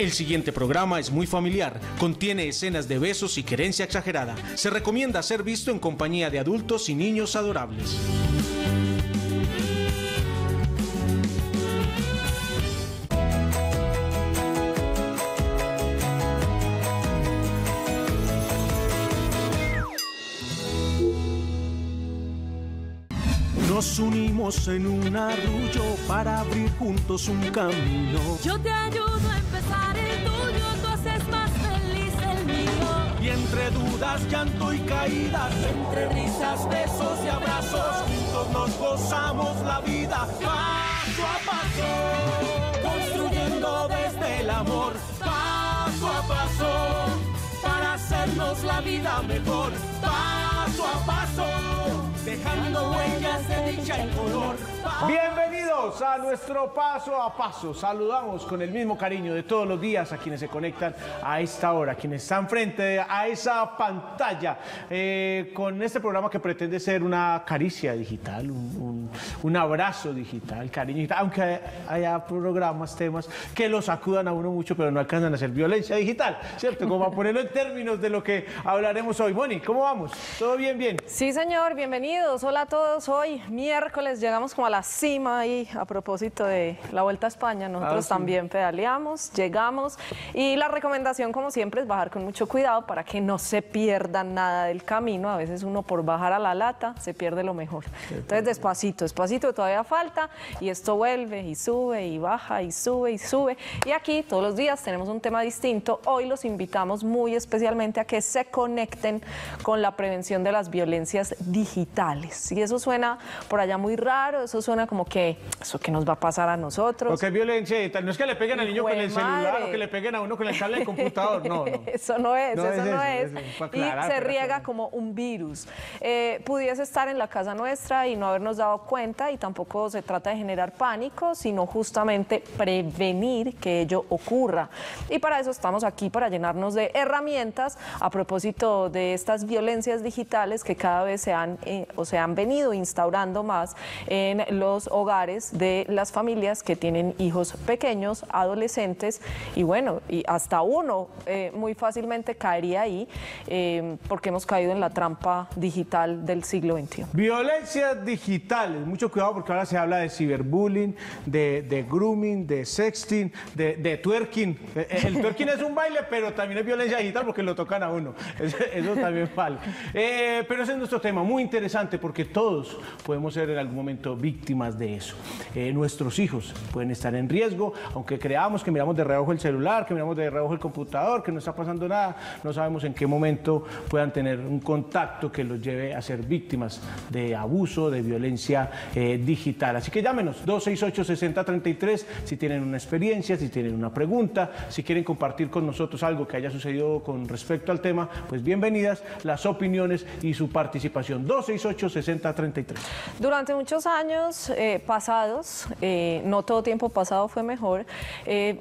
El siguiente programa es muy familiar, contiene escenas de besos y querencia exagerada. Se recomienda ser visto en compañía de adultos y niños adorables. Nos unimos en un arrullo para abrir juntos un camino. Yo te ayudo a empezar el tuyo, tú haces más feliz el mío. Y entre dudas, llanto y caídas, entre risas, besos y abrazos, juntos nos gozamos la vida. Paso a paso, construyendo desde el amor. Paso a paso, para hacernos la vida mejor. Paso a paso, dejando huellas de dicha y color. Bienvenidos a nuestro Paso a Paso. Saludamos con el mismo cariño de todos los días a quienes se conectan a esta hora, quienes están frente a esa pantalla, con este programa que pretende ser una caricia digital, un abrazo digital, cariño digital, aunque haya programas, temas que lo sacudan a uno mucho, pero no alcanzan a ser violencia digital, ¿cierto? Como a ponerlo en términos de lo que hablaremos hoy. Moni, ¿cómo vamos? ¿Todo bien, bien? Sí, señor, bienvenido. Hola a todos, hoy miércoles llegamos como a la cima ahí a propósito de la Vuelta a España, nosotros también pedaleamos, llegamos y la recomendación como siempre es bajar con mucho cuidado para que no se pierda nada del camino, a veces uno por bajar a la lata se pierde lo mejor, entonces despacito, despacito, todavía falta y esto vuelve y sube y baja y sube y sube y aquí todos los días tenemos un tema distinto, hoy los invitamos muy especialmente a que se conecten con la prevención de las violencias digitales. Y eso suena por allá muy raro, eso suena como que eso que nos va a pasar a nosotros. Porque es violencia digital, no es que le peguen al niño con el celular o que le peguen a uno con la tablet del computador, no, no. Eso no es, eso no es. Aclarar, y se riega como un virus. Pudiese estar en la casa nuestra y no habernos dado cuenta y tampoco se trata de generar pánico, sino justamente prevenir que ello ocurra. Y para eso estamos aquí, para llenarnos de herramientas a propósito de estas violencias digitales que cada vez se han venido instaurando más en los hogares de las familias que tienen hijos pequeños, adolescentes y bueno, y hasta uno muy fácilmente caería ahí porque hemos caído en la trampa digital del siglo XXI. Violencias digitales, mucho cuidado porque ahora se habla de ciberbullying, de grooming, de sexting, de twerking. El twerking es un baile, pero también es violencia digital porque lo tocan a uno. Eso también vale. Pero ese es nuestro tema, muy interesante. Porque todos podemos ser en algún momento víctimas de eso. Nuestros hijos pueden estar en riesgo, aunque creamos que miramos de reojo el celular, que miramos de reojo el computador, que no está pasando nada, no sabemos en qué momento puedan tener un contacto que los lleve a ser víctimas de abuso, de violencia digital. Así que llámenos, 268-6033, si tienen una experiencia, si tienen una pregunta, si quieren compartir con nosotros algo que haya sucedido con respecto al tema, pues bienvenidas las opiniones y su participación. 268-6033. Durante muchos años pasados, no todo tiempo pasado fue mejor,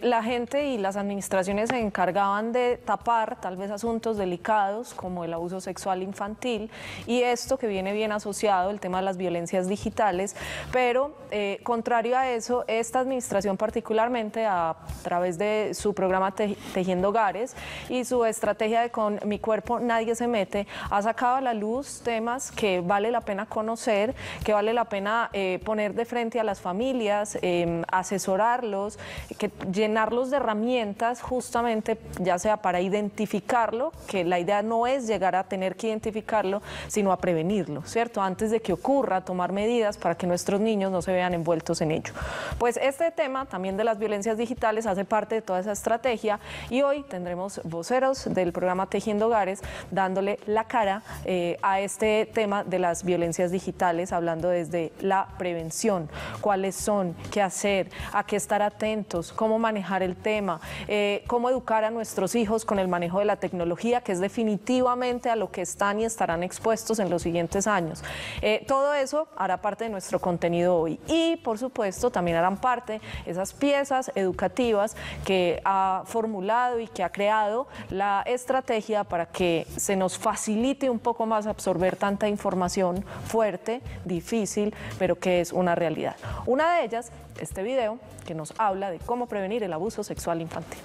la gente y las administraciones se encargaban de tapar tal vez asuntos delicados como el abuso sexual infantil y esto que viene bien asociado, el tema de las violencias digitales, pero contrario a eso, esta administración particularmente a través de su programa Tejiendo Hogares y su estrategia de Con Mi Cuerpo Nadie Se Mete, ha sacado a la luz temas que vale la pena conocer, que vale la pena poner de frente a las familias, asesorarlos, llenarlos de herramientas justamente ya sea para identificarlo, que la idea no es llegar a tener que identificarlo, sino a prevenirlo, ¿cierto? Antes de que ocurra, tomar medidas para que nuestros niños no se vean envueltos en ello. Pues este tema también de las violencias digitales hace parte de toda esa estrategia y hoy tendremos voceros del programa Tejiendo Hogares dándole la cara a este tema de las violencias digitales, hablando desde la prevención, cuáles son, qué hacer, a qué estar atentos, cómo manejar el tema, cómo educar a nuestros hijos con el manejo de la tecnología, que es definitivamente a lo que están y estarán expuestos en los siguientes años. Todo eso hará parte de nuestro contenido hoy y, por supuesto, también harán parte esas piezas educativas que ha formulado y que ha creado la estrategia para que se nos facilite un poco más absorber tanta información. Información fuerte, difícil, pero que es una realidad. Una de ellas, este video que nos habla de cómo prevenir el abuso sexual infantil.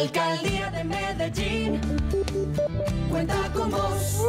Alcaldía de Medellín cuenta con vos.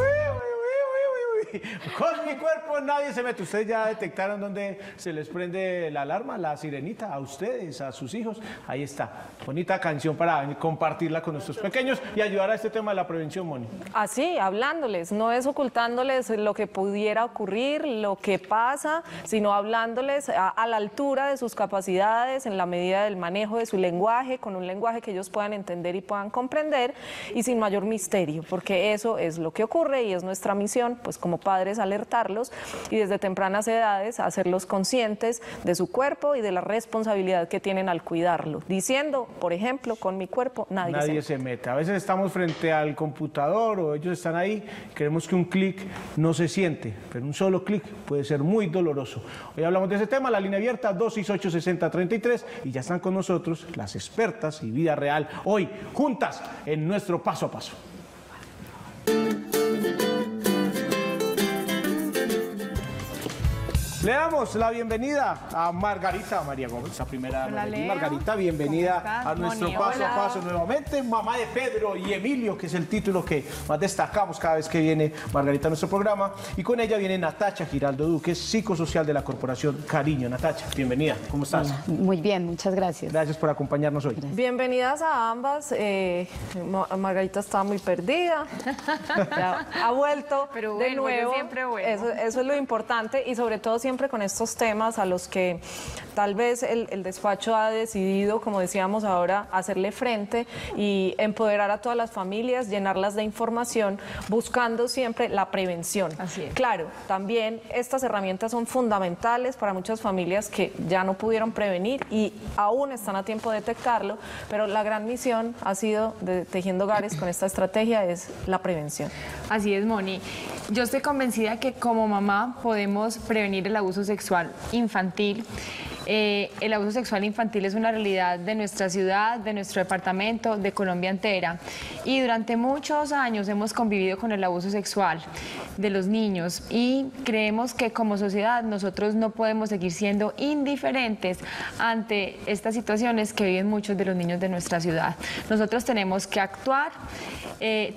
Con mi cuerpo nadie se mete. Ustedes ya detectaron dónde se les prende la alarma, la sirenita, a ustedes, a sus hijos. Ahí está, bonita canción para compartirla con nuestros pequeños y ayudar a este tema de la prevención, Moni. Así, hablándoles, no es ocultándoles lo que pudiera ocurrir, lo que pasa, sino hablándoles a la altura de sus capacidades, en la medida del manejo de su lenguaje, con un lenguaje que ellos puedan entender y puedan comprender y sin mayor misterio, porque eso es lo que ocurre y es nuestra misión, pues como padres, alertarlos y desde tempranas edades hacerlos conscientes de su cuerpo y de la responsabilidad que tienen al cuidarlo, diciendo, por ejemplo, con mi cuerpo nadie se mete. A veces estamos frente al computador o ellos están ahí, creemos que un clic no se siente, pero un solo clic puede ser muy doloroso. Hoy hablamos de ese tema, la línea abierta 268-6033 y ya están con nosotros las expertas y vida real hoy, juntas en nuestro Paso a Paso. Le damos la bienvenida a Margarita, María Gómez, la primera. Hola, Margarita, bienvenida a nuestro Paso a Paso nuevamente, mamá de Pedro y Emilio, que es el título que más destacamos cada vez que viene Margarita a nuestro programa, y con ella viene Natacha Giraldo Duque, psicosocial de la Corporación Cariño. Natacha, bienvenida, ¿cómo estás? Hola. Muy bien, muchas gracias. Gracias por acompañarnos hoy. Gracias. Bienvenidas a ambas. Margarita estaba muy perdida, ha vuelto, pero bueno, de nuevo, siempre bueno. Eso es lo importante y sobre todo siempre con estos temas a los que tal vez el despacho ha decidido, como decíamos ahora, hacerle frente y empoderar a todas las familias, llenarlas de información, buscando siempre la prevención. Así es. Claro, también estas herramientas son fundamentales para muchas familias que ya no pudieron prevenir y aún están a tiempo de detectarlo, pero la gran misión ha sido de Tejiendo Hogares con esta estrategia es la prevención. Así es, Moni. Yo estoy convencida que como mamá podemos prevenir el abuso sexual infantil. El abuso sexual infantil es una realidad de nuestra ciudad, de nuestro departamento, de Colombia entera. Y durante muchos años hemos convivido con el abuso sexual de los niños y creemos que como sociedad nosotros no podemos seguir siendo indiferentes ante estas situaciones que viven muchos de los niños de nuestra ciudad. Nosotros tenemos que actuar,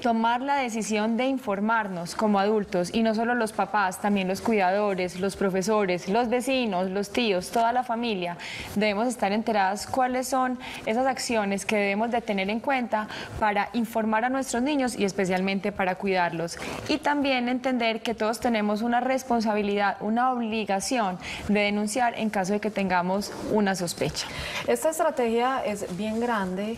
tomar la decisión de informarnos como adultos, y no solo los papás, también los cuidadores, los profesores, los vecinos, los tíos, toda la familia. Debemos estar enteradas cuáles son esas acciones que debemos de tener en cuenta para informar a nuestros niños y especialmente para cuidarlos. Y también entender que todos tenemos una responsabilidad, una obligación de denunciar en caso de que tengamos una sospecha. Esta estrategia es bien grande,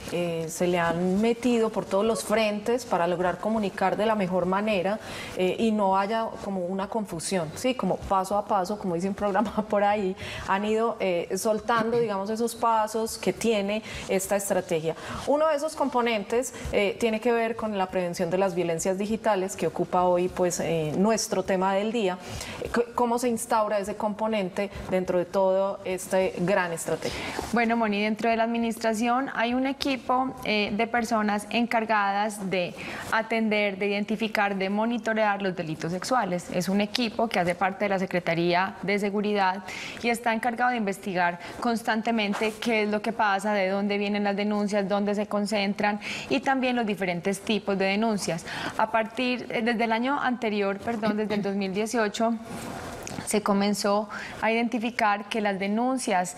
se le han metido por todos los frentes para lograr comunicar de la mejor manera y no haya como una confusión, ¿sí? Como paso a paso, como dice un programa por ahí, han ido soltando, digamos, esos pasos que tiene esta estrategia. Uno de esos componentes tiene que ver con la prevención de las violencias digitales que ocupa hoy pues nuestro tema del día. ¿Cómo se instaura ese componente dentro de todo este gran estrategia? Bueno, Moni, dentro de la administración hay un equipo de personas encargadas de atender, de identificar, de monitorear los delitos sexuales. Es un equipo que hace parte de la Secretaría de Seguridad y está encargado de investigar constantemente qué es lo que pasa, de dónde vienen las denuncias, dónde se concentran y también los diferentes tipos de denuncias. A partir, desde el año anterior, perdón, desde el 2018, se comenzó a identificar que las denuncias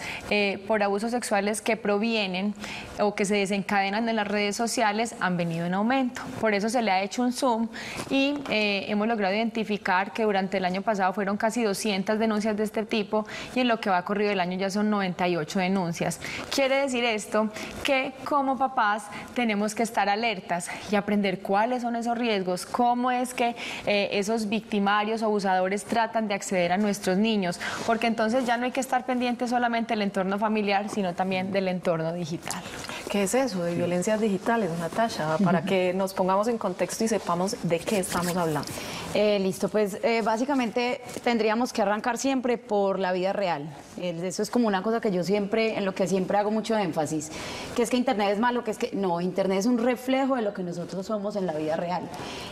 por abusos sexuales que provienen o que se desencadenan en las redes sociales han venido en aumento. Por eso se le ha hecho un zoom y hemos logrado identificar que durante el año pasado fueron casi 200 denuncias de este tipo y en lo que va corrido el año ya son 98 denuncias. Quiere decir esto que como papás tenemos que estar alertas y aprender cuáles son esos riesgos, cómo es que esos victimarios o abusadores tratan de acceder a nuestros niños, porque entonces ya no hay que estar pendiente solamente del entorno familiar, sino también del entorno digital. ¿Qué es eso de violencias digitales, Natacha? Para que nos pongamos en contexto y sepamos de qué estamos hablando. Listo, pues básicamente tendríamos que arrancar siempre por la vida real. Eso es como una cosa que yo siempre, en lo que siempre hago mucho énfasis, que es que Internet es malo, que es que no, Internet es un reflejo de lo que nosotros somos en la vida real.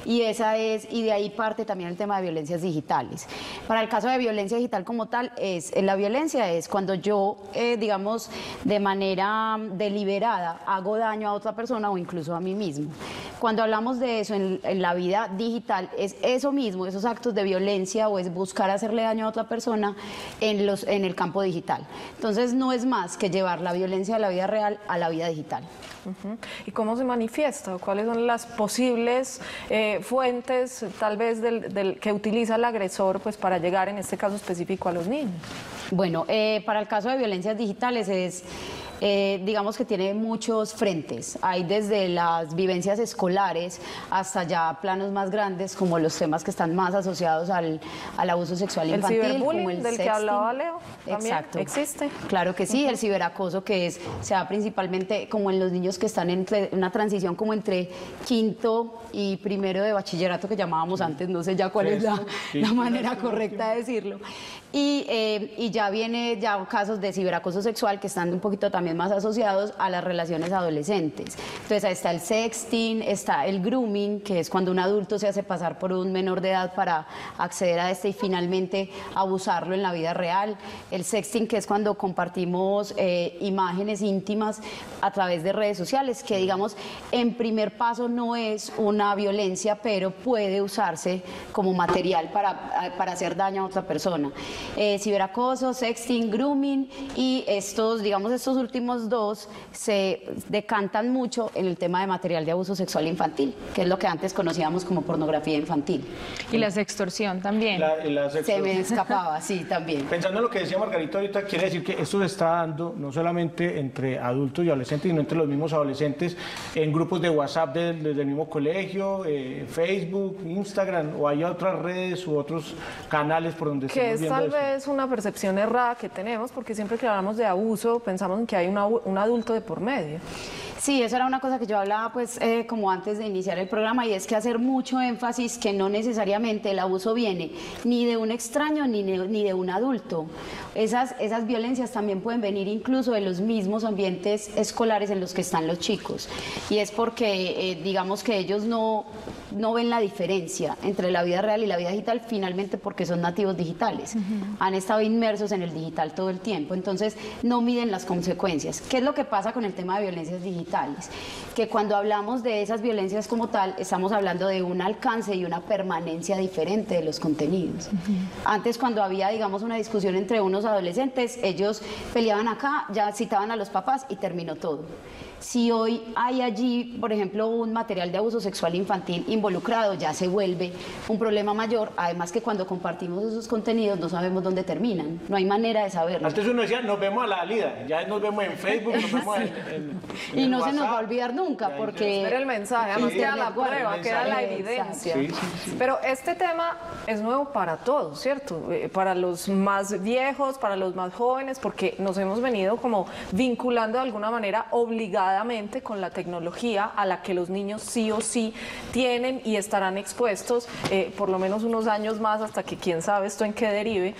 Y esa es, y de ahí parte también el tema de violencias digitales. Para el caso de violencia digital como tal, la violencia es cuando yo, digamos, de manera deliberada hago daño a otra persona o incluso a mí mismo. Cuando hablamos de eso en la vida digital, es eso mismo, esos actos de violencia o es buscar hacerle daño a otra persona en el campo digital. Entonces no es más que llevar la violencia de la vida real a la vida digital. ¿Y cómo se manifiesta? ¿Cuáles son las posibles fuentes tal vez que utiliza el agresor pues, para llegar en este caso específico a los niños? Bueno, para el caso de violencias digitales es... digamos que tiene muchos frentes, hay desde las vivencias escolares hasta ya planos más grandes como los temas que están más asociados al abuso sexual infantil. El ciberbullying como el del sexting, que hablaba Leo, también exacto, existe. Claro que sí, el ciberacoso que se da principalmente como en los niños que están entre una transición como entre quinto y primero de bachillerato que llamábamos antes, no sé ya cuál es la manera correcta de decirlo. Y ya viene ya casos de ciberacoso sexual que están un poquito también más asociados a las relaciones adolescentes. Entonces ahí está el sexting, está el grooming, que es cuando un adulto se hace pasar por un menor de edad para acceder a este y finalmente abusarlo en la vida real. El sexting, que es cuando compartimos imágenes íntimas a través de redes sociales, que digamos en primer paso no es una violencia, pero puede usarse como material para hacer daño a otra persona. Ciberacoso, sexting, grooming y estos últimos dos se decantan mucho en el tema de material de abuso sexual infantil, que es lo que antes conocíamos como pornografía infantil. Y la sextorsión también. La sextorsión. Se me escapaba, sí, también. Pensando en lo que decía Margarita ahorita, quiere decir que esto se está dando no solamente entre adultos y adolescentes, sino entre los mismos adolescentes en grupos de WhatsApp del mismo colegio, Facebook, Instagram, o hay otras redes u otros canales por donde se está viendo. Que es tal vez una percepción errada que tenemos, porque siempre que hablamos de abuso pensamos en que hay un adulto de por medio. Sí, eso era una cosa que yo hablaba pues como antes de iniciar el programa, y es que hacer mucho énfasis que no necesariamente el abuso viene ni de un extraño ni de un adulto. Esas violencias también pueden venir incluso de los mismos ambientes escolares en los que están los chicos, y es porque digamos que ellos no ven la diferencia entre la vida real y la vida digital finalmente porque son nativos digitales, han estado inmersos en el digital todo el tiempo, entonces no miden las consecuencias. ¿Qué es lo que pasa con el tema de violencias digitales? Que cuando hablamos de esas violencias como tal, estamos hablando de un alcance y una permanencia diferente de los contenidos. Antes, cuando había, digamos, una discusión entre unos adolescentes, ellos peleaban acá, ya citaban a los papás y terminó todo. Si hoy hay allí, por ejemplo, un material de abuso sexual infantil involucrado, ya se vuelve un problema mayor, además que cuando compartimos esos contenidos no sabemos dónde terminan, no hay manera de saberlo. Antes uno decía, nos vemos a la salida, ya nos vemos en Facebook, nos vemos en y no WhatsApp. Se nos va a olvidar nunca, porque... Espera el mensaje, además sí, queda la prueba, queda la evidencia. Sí. Pero este tema es nuevo para todos, ¿cierto? Para los más viejos, para los más jóvenes, porque nos hemos venido como vinculando de alguna manera obligados con la tecnología a la que los niños sí o sí tienen y estarán expuestos por lo menos unos años más, hasta que quién sabe esto en qué derive,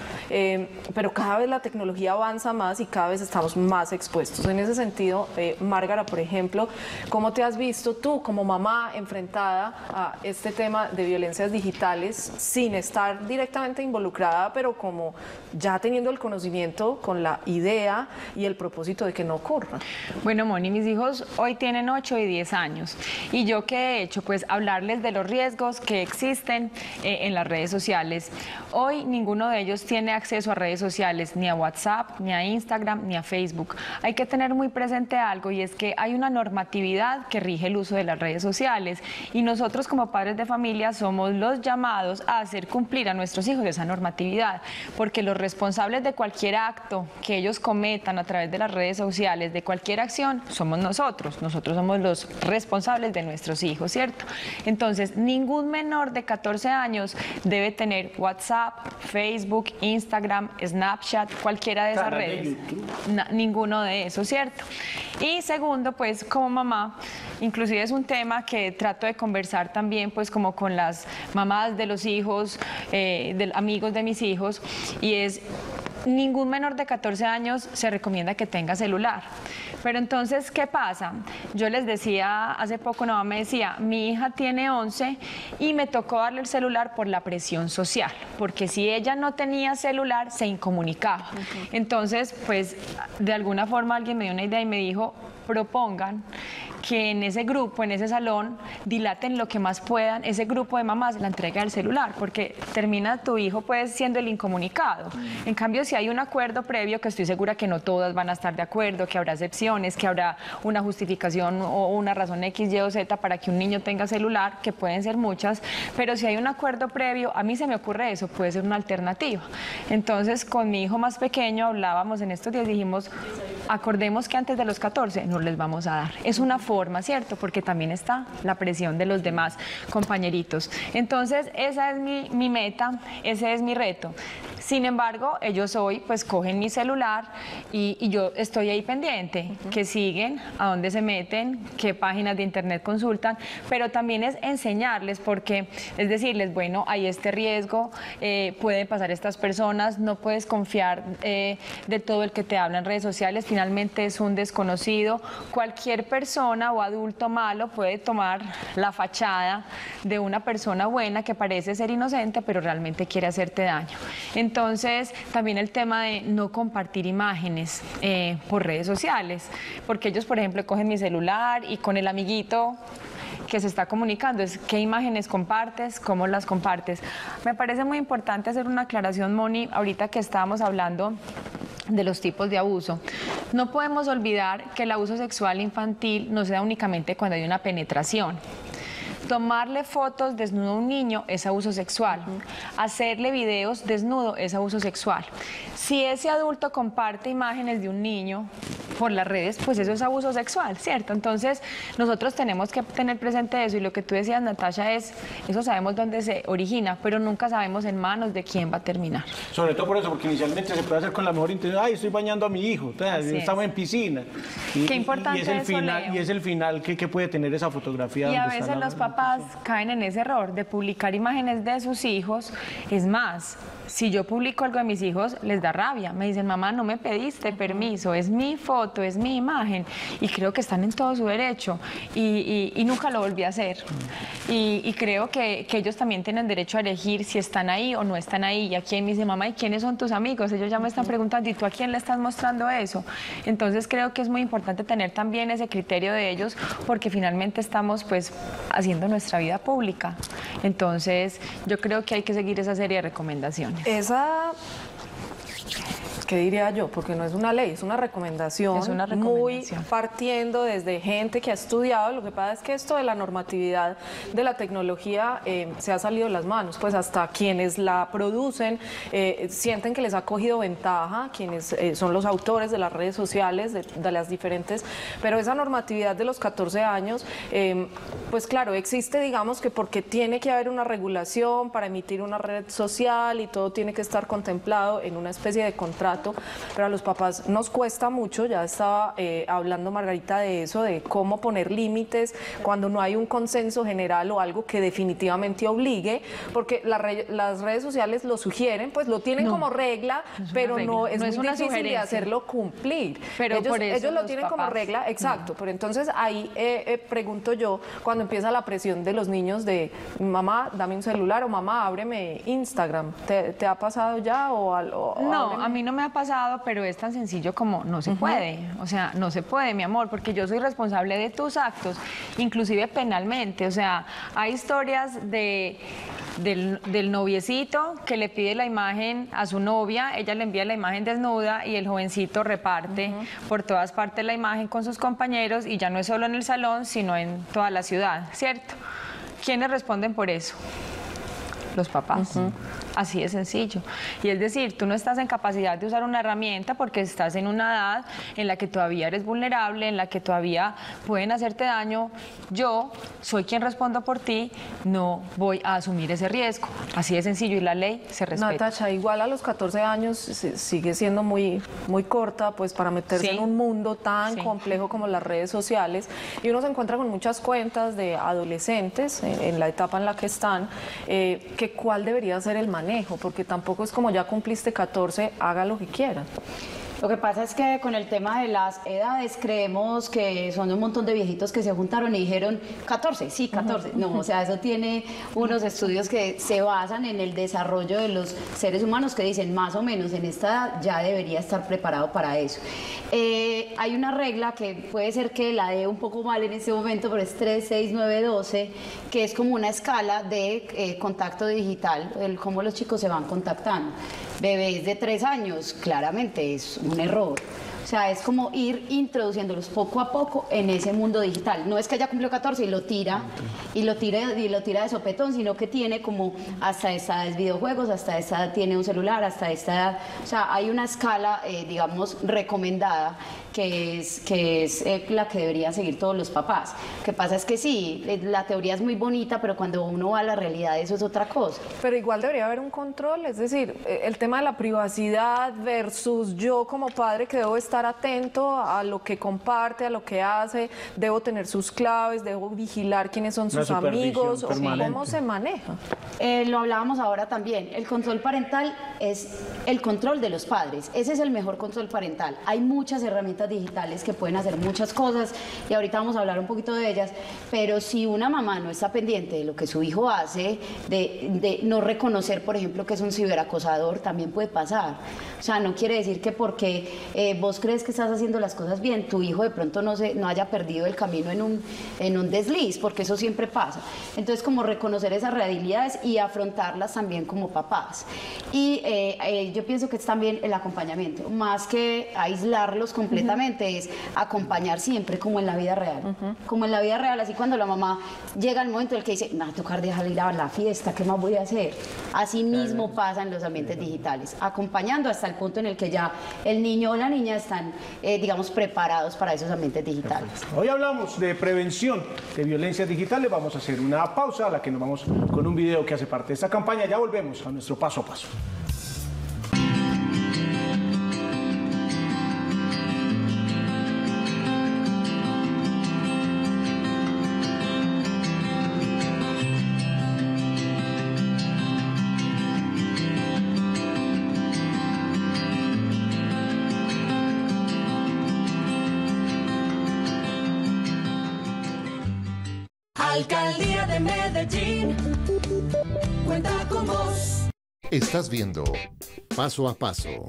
pero cada vez la tecnología avanza más y cada vez estamos más expuestos. En ese sentido, Margarita, por ejemplo, ¿cómo te has visto tú como mamá enfrentada a este tema de violencias digitales sin estar directamente involucrada, pero como ya teniendo el conocimiento con la idea y el propósito de que no ocurra? Bueno, Moni, mis hijos hoy tienen 8 y 10 años y yo que he hecho pues hablarles de los riesgos que existen en las redes sociales. Hoy ninguno de ellos tiene acceso a redes sociales, ni a WhatsApp, ni a Instagram, ni a Facebook. Hay que tener muy presente algo, y es que hay una normatividad que rige el uso de las redes sociales, y nosotros como padres de familia somos los llamados a hacer cumplir a nuestros hijos esa normatividad, porque los responsables de cualquier acto que ellos cometan a través de las redes sociales, de cualquier acción, somos nosotros somos los responsables de nuestros hijos, ¿cierto? Entonces, ningún menor de 14 años debe tener WhatsApp, Facebook, Instagram, Snapchat, cualquiera de esas redes. Ninguno de esos, ¿cierto? Y segundo, pues como mamá, inclusive es un tema que trato de conversar también pues como con las mamás de los hijos, amigos de mis hijos, y es... ningún menor de 14 años se recomienda que tenga celular. Pero entonces, ¿qué pasa? Yo les decía, hace poco Nova me decía, mi hija tiene 11 y me tocó darle el celular por la presión social, porque si ella no tenía celular, se incomunicaba. Okay. Entonces, pues, de alguna forma alguien me dio una idea y me dijo, propongan que en ese grupo, en ese salón, dilaten lo que más puedan, ese grupo de mamás, la entrega del celular, porque termina tu hijo pues siendo el incomunicado. En cambio, si hay un acuerdo previo, que estoy segura que no todas van a estar de acuerdo, que habrá excepciones, que habrá una justificación o una razón X, Y o Z para que un niño tenga celular, que pueden ser muchas, pero si hay un acuerdo previo, a mí se me ocurre eso, puede ser una alternativa. Entonces, con mi hijo más pequeño hablábamos en estos días, dijimos, acordemos que antes de los 14 no les vamos a dar. Es una forma, ¿cierto? Porque también está la presión de los demás compañeritos. Entonces, esa es mi meta, ese es mi reto. Sin embargo, ellos hoy pues cogen mi celular y yo estoy ahí pendiente, que siguen, a dónde se meten, qué páginas de internet consultan, pero también es enseñarles, porque es decirles, bueno, hay este riesgo, pueden pasar estas personas, no puedes confiar de todo el que te habla en redes sociales, finalmente es un desconocido, cualquier persona o adulto malo puede tomar la fachada de una persona buena que parece ser inocente, pero realmente quiere hacerte daño. Entonces, también el tema de no compartir imágenes por redes sociales, porque ellos, por ejemplo, cogen mi celular y con el amiguito que se está comunicando, es qué imágenes compartes, cómo las compartes. Me parece muy importante hacer una aclaración, Moni, ahorita que estábamos hablando de los tipos de abuso. No podemos olvidar que el abuso sexual infantil no se da únicamente cuando hay una penetración. Tomarle fotos desnudo a un niño es abuso sexual. Hacerle videos desnudo es abuso sexual. Si ese adulto comparte imágenes de un niño por las redes, pues eso es abuso sexual, ¿cierto? Entonces, nosotros tenemos que tener presente eso, y lo que tú decías, Natacha, es, eso sabemos dónde se origina, pero nunca sabemos en manos de quién va a terminar. Sobre todo por eso, porque inicialmente se puede hacer con la mejor intención, ay, estoy bañando a mi hijo, entonces, estamos en piscina. Qué importante es el final, y es el final que puede tener esa fotografía. Y a veces los papás caen en ese error de publicar imágenes de sus hijos. Es más, si yo publico algo de mis hijos, les da rabia, me dicen, mamá, no me pediste permiso, es mi foto, es mi imagen, y creo que están en todo su derecho, y nunca lo volví a hacer, y creo que ellos también tienen derecho a elegir si están ahí o no están ahí. Y a quien me dice, mamá, ¿y quiénes son tus amigos? Ellos ya me están preguntando, ¿y tú a quién le estás mostrando eso? Entonces creo que es muy importante tener también ese criterio de ellos, porque finalmente estamos pues haciendo nuestra vida pública. Entonces yo creo que hay que seguir esa serie de recomendaciones. Esa... ¿Qué diría yo? Porque no es una ley, es una recomendación, muy partiendo desde gente que ha estudiado. Lo que pasa es que esto de la normatividad de la tecnología se ha salido de las manos, pues hasta quienes la producen sienten que les ha cogido ventaja, quienes son los autores de las redes sociales, de las diferentes, pero esa normatividad de los 14 años, pues claro, existe, digamos que porque tiene que haber una regulación para emitir una red social y todo tiene que estar contemplado en una especie de contrato, pero a los papás nos cuesta mucho. Ya estaba hablando Margarita de eso, de cómo poner límites cuando no hay un consenso general o algo que definitivamente obligue, porque las redes sociales lo sugieren, pues lo tienen como regla, pero no es muy difícil de hacerlo cumplir. Pero ellos lo tienen como regla, exacto, pero entonces ahí pregunto yo, cuando empieza la presión de los niños de mamá, dame un celular, o mamá, ábreme Instagram, ¿te ha pasado ya? No, a mí no me ha pasado, pero es tan sencillo como no se puede, o sea, no se puede, mi amor, porque yo soy responsable de tus actos, inclusive penalmente. O sea, hay historias del noviecito que le pide la imagen a su novia, ella le envía la imagen desnuda y el jovencito reparte por todas partes la imagen con sus compañeros, y ya no es solo en el salón, sino en toda la ciudad, ¿cierto? ¿Quiénes responden por eso? Los papás. Así de sencillo. Y es decir, tú no estás en capacidad de usar una herramienta porque estás en una edad en la que todavía eres vulnerable, en la que todavía pueden hacerte daño. Yo soy quien respondo por ti, no voy a asumir ese riesgo. Así de sencillo, y la ley se respeta. Natacha, igual a los 14 años sigue siendo muy corta pues para meterse en un mundo tan complejo como las redes sociales, y uno se encuentra con muchas cuentas de adolescentes en la etapa en la que están, que cuál debería ser el manejo manejo, porque tampoco es como ya cumpliste 14, haga lo que quiera. Lo que pasa es que con el tema de las edades creemos que son un montón de viejitos que se juntaron y dijeron 14, sí, 14. No, o sea, eso tiene unos estudios que se basan en el desarrollo de los seres humanos que dicen más o menos en esta edad ya debería estar preparado para eso. Hay una regla que puede ser que la dé un poco mal en este momento, pero es 3, 6, 9, 12, que es como una escala de contacto digital, el cómo los chicos se van contactando. Bebés de 3 años, claramente es un error. O sea, es como ir introduciéndolos poco a poco en ese mundo digital. No es que ya cumplió 14 y lo tira de sopetón, sino que tiene como hasta esta edad videojuegos, hasta esta edad tiene un celular, hasta esta edad... O sea, hay una escala, digamos, recomendada que es la que deberían seguir todos los papás. Lo que pasa es que sí, la teoría es muy bonita, pero cuando uno va a la realidad eso es otra cosa. Pero igual debería haber un control, es decir, el tema de la privacidad versus yo como padre que debo estar atento a lo que comparte, a lo que hace, debo tener sus claves, debo vigilar quiénes son sus amigos, o cómo se maneja. Lo hablábamos ahora también, el control parental es el control de los padres, ese es el mejor control parental. Hay muchas herramientas digitales que pueden hacer muchas cosas y ahorita vamos a hablar un poquito de ellas, pero si una mamá no está pendiente de lo que su hijo hace, de no reconocer, por ejemplo, que es un ciberacosador, también puede pasar. O sea, no quiere decir que porque vos crees que estás haciendo las cosas bien, tu hijo de pronto no haya perdido el camino en un desliz, porque eso siempre pasa. Entonces, como reconocer esas realidades y afrontarlas también como papás. Y yo pienso que es también el acompañamiento, más que aislarlos completamente, es acompañar siempre como en la vida real. Como en la vida real, así cuando la mamá llega al momento en el que dice, me va a tocar dejar ir a la fiesta, ¿qué más voy a hacer? Así mismo pasa en los ambientes digitales, acompañando hasta el punto en el que ya el niño o la niña están, digamos, preparados para esos ambientes digitales. Perfecto. Hoy hablamos de prevención de violencias digitales. Vamos a hacer una pausa a la que nos vamos con un video que hace parte de esta campaña. Ya volvemos a nuestro Paso a Paso. Alcaldía de Medellín, cuenta con vos. Estás viendo Paso a Paso.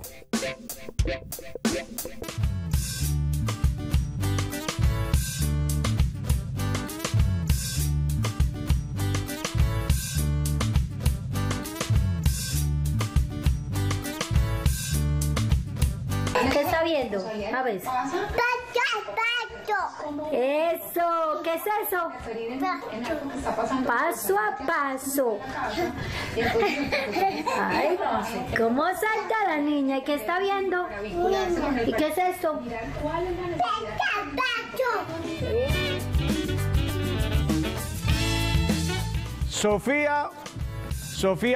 ¿Qué está viendo? A ver. Eso, ¿qué es eso? Paso a paso. Ay, ¿cómo salta la niña? ¿Qué está viendo? ¿Y qué es eso? Sofía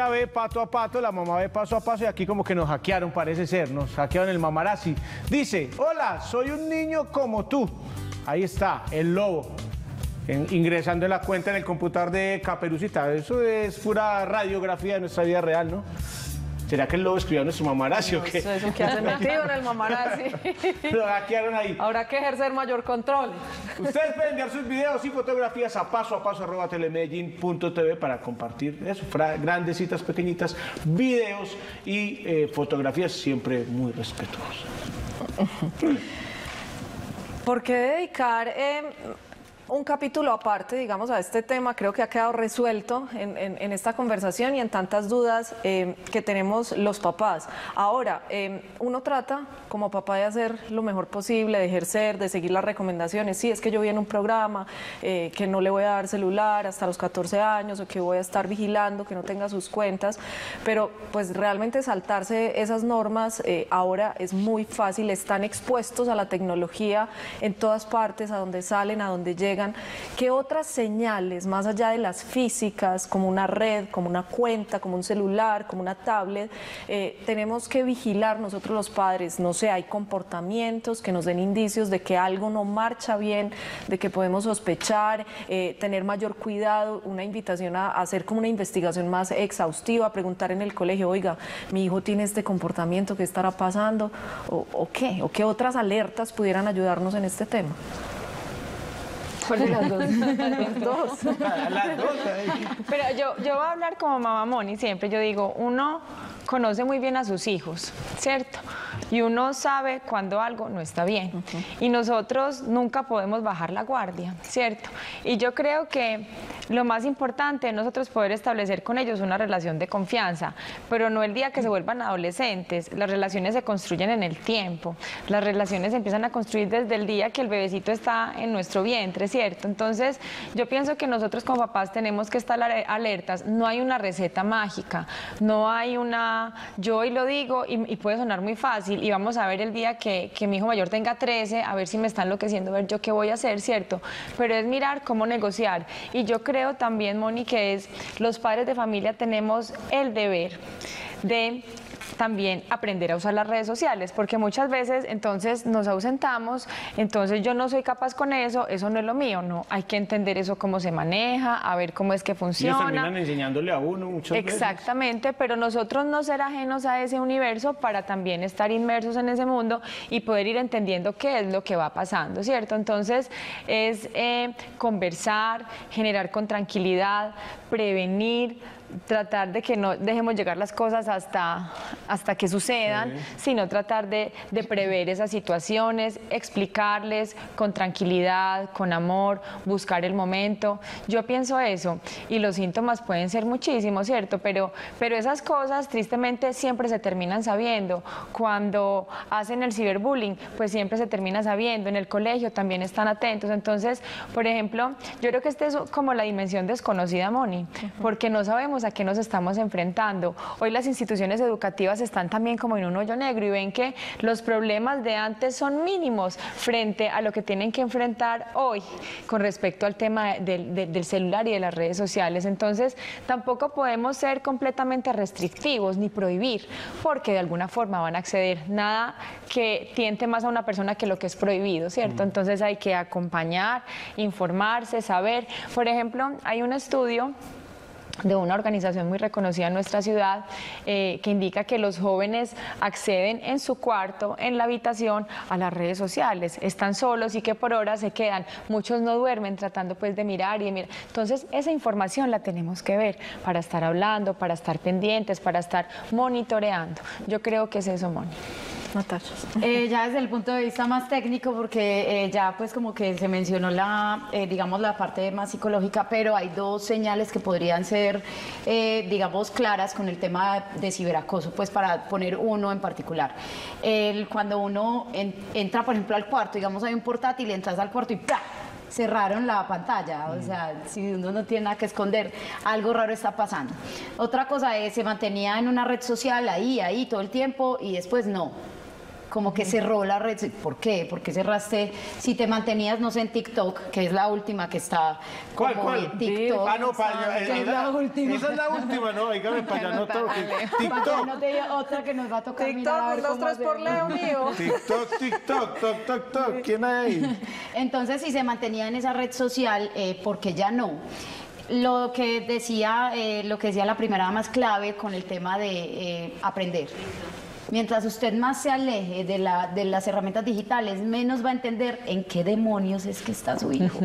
ve pato a pato, la mamá ve paso a paso y aquí como que nos hackearon, parece ser, nos hackearon el mamarazzi. Dice, hola, soy un niño como tú. Ahí está, el lobo, ingresando en la cuenta en el computador de Caperucita. Eso es pura radiografía de nuestra vida real, ¿no? ¿Será que el lobo escribió a nuestro mamarazzi o qué? Eso es que hace metido en el mamarazzi. Lo hackearon ahí. Habrá que ejercer mayor control. Ustedes pueden enviar sus videos y fotografías a pasoapaso@telemedellin.tv para compartir eso, grandes citas, pequeñitas, videos y fotografías siempre muy respetuosas. ¿Por qué dedicar un capítulo aparte, digamos, a este tema? Creo que ha quedado resuelto en esta conversación y en tantas dudas que tenemos los papás. Ahora, uno trata como papá de hacer lo mejor posible, de ejercer, de seguir las recomendaciones. Sí, es que yo vi en un programa que no le voy a dar celular hasta los 14 años o que voy a estar vigilando, que no tenga sus cuentas, pero pues realmente saltarse esas normas ahora es muy fácil, están expuestos a la tecnología en todas partes, a donde salen, a donde llegan. llegan, ¿qué otras señales, más allá de las físicas, como una red, como una cuenta, como un celular, como una tablet, tenemos que vigilar nosotros los padres? No sé, hay comportamientos que nos den indicios de que algo no marcha bien, de que podemos sospechar, tener mayor cuidado, una invitación a hacer como una investigación más exhaustiva, a preguntar en el colegio, oiga, mi hijo tiene este comportamiento, ¿qué estará pasando? ¿O qué? ¿O qué otras alertas pudieran ayudarnos en este tema? ¿Cuáles las dos? Las dos. Las dos. Pero yo voy a hablar como mamá Moni siempre. Yo digo, uno conoce muy bien a sus hijos, ¿cierto? Y uno sabe cuando algo no está bien. Y nosotros nunca podemos bajar la guardia, ¿cierto? Y yo creo que lo más importante es nosotros poder establecer con ellos una relación de confianza, pero no el día que se vuelvan adolescentes. Las relaciones se construyen en el tiempo, las relaciones se empiezan a construir desde el día que el bebecito está en nuestro vientre, ¿cierto? Entonces, yo pienso que nosotros como papás tenemos que estar alertas. No hay una receta mágica, no hay una... Yo hoy lo digo y puede sonar muy fácil, y vamos a ver el día que mi hijo mayor tenga 13, a ver si me está enloqueciendo, a ver yo qué voy a hacer, ¿cierto? Pero es mirar cómo negociar. Y yo creo también, Moni, que es los padres de familia tenemos el deber de también aprender a usar las redes sociales, porque muchas veces entonces nos ausentamos, entonces yo no soy capaz con eso no es lo mío, no, hay que entender eso, cómo se maneja, a ver cómo es que funciona. Nos terminan enseñándole a uno muchas veces. Exactamente, pero nosotros no ser ajenos a ese universo para también estar inmersos en ese mundo y poder ir entendiendo qué es lo que va pasando, ¿cierto? Entonces es conversar, generar con tranquilidad, prevenir, tratar de que no dejemos llegar las cosas hasta que sucedan, sino tratar de prever esas situaciones, explicarles con tranquilidad, con amor, buscar el momento. Yo pienso eso, y los síntomas pueden ser muchísimos, ¿cierto? Pero esas cosas tristemente siempre se terminan sabiendo. Cuando hacen el ciberbullying, pues siempre se termina sabiendo, en el colegio también están atentos. Entonces, por ejemplo, yo creo que esta es como la dimensión desconocida, Moni, porque no sabemos a qué nos estamos enfrentando. Hoy las instituciones educativas están también como en un hoyo negro y ven que los problemas de antes son mínimos frente a lo que tienen que enfrentar hoy con respecto al tema del celular y de las redes sociales. Entonces tampoco podemos ser completamente restrictivos ni prohibir, porque de alguna forma van a acceder. Nada que tiente más a una persona que lo que es prohibido, ¿cierto? Entonces hay que acompañar, informarse, saber. Por ejemplo, hay un estudio de una organización muy reconocida en nuestra ciudad que indica que los jóvenes acceden en su cuarto, en la habitación, a las redes sociales. Están solos y que por horas se quedan. Muchos no duermen tratando pues de mirar y de mirar. Entonces esa información la tenemos que ver para estar hablando, para estar pendientes, para estar monitoreando. Yo creo que es eso, Moni. Natacha. Ya desde el punto de vista más técnico, porque ya pues como que se mencionó la, digamos, la parte más psicológica, pero hay dos señales que podrían ser, digamos, claras con el tema de ciberacoso, pues para poner uno en particular. Cuando uno entra, por ejemplo, al cuarto, digamos, hay un portátil, entras al cuarto y ¡plá! Cerraron la pantalla, o sea, si uno no tiene nada que esconder, algo raro está pasando. Otra cosa es, se mantenía en una red social ahí todo el tiempo y después no. Como que cerró la red. ¿Por qué? ¿Por qué cerraste? Si te mantenías, no sé, en TikTok, que es la última que está... ¿Cuál? TikTok. Ah, no, para allá. Es la última. Esa es la última, no, dígame, para allá no toque. TikTok. No te diga otra que nos va a tocar mirar. TikTok, 2, 3 por Leo mío. TikTok. ¿Quién hay? Entonces, si se mantenía en esa red social, ¿por qué ya no? Lo que decía la primera más clave con el tema de aprender. Mientras usted más se aleje de las herramientas digitales, menos va a entender en qué demonios es que está su hijo.